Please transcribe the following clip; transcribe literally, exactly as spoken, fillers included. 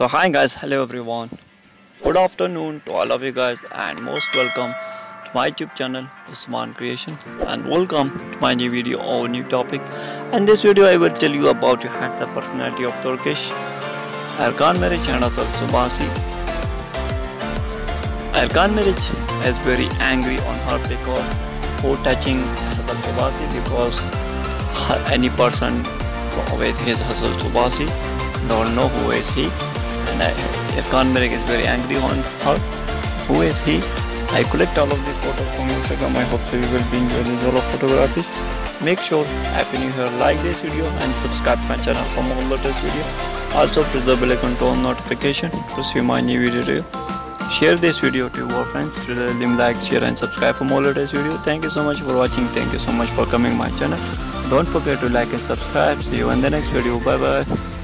So hi guys, hello everyone, good afternoon to all of you guys, and most welcome to my YouTube channel Usman Creation, and welcome to my new video or new topic. And this video I will tell you about your handsome personality of Turkish, Erkan Meriç and Hazal Subaşı. Erkan Meriç is very angry on her because for touching Hazal Subaşı, because any person with his Hazal Subaşı don't know who is he, and I, Erkan Meriç is very angry on her. Who is he? I collect all of these photos from Instagram. I hope so you will be enjoying all of photographies. Make sure happy new year, like this video and subscribe my channel for more latest video. Also press the bell icon to on notification to see my new video. Share this video to your friends. Leave like, share and subscribe for more latest video. Thank you so much for watching. Thank you so much for coming my channel. Don't forget to like and subscribe. See you in the next video. Bye bye.